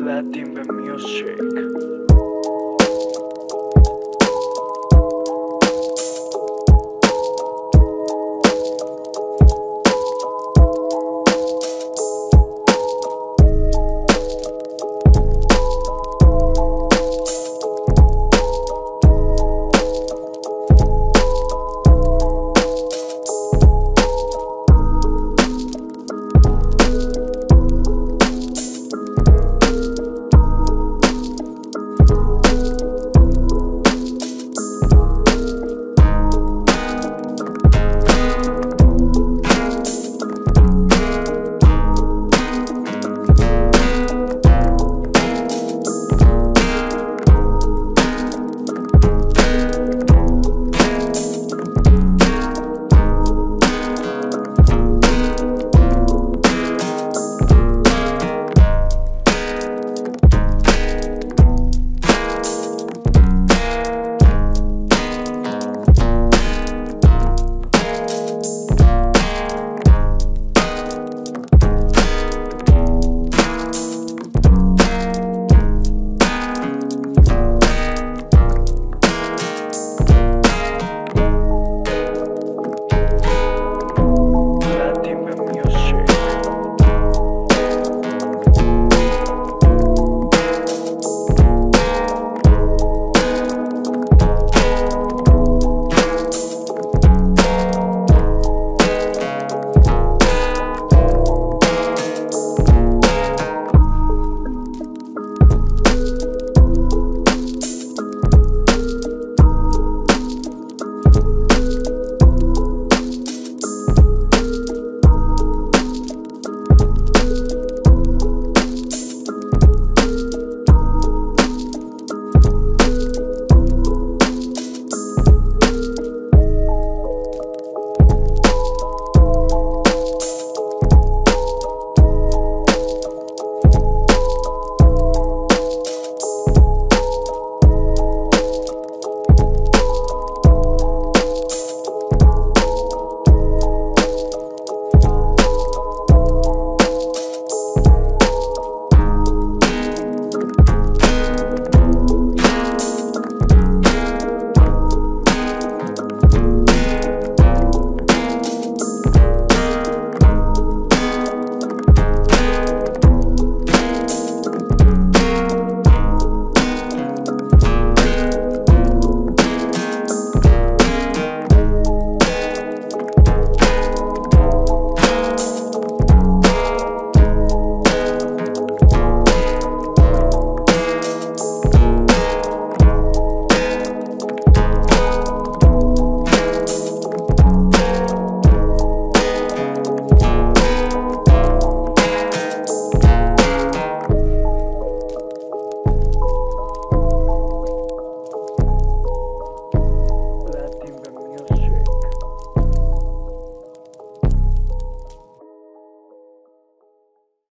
Latin music.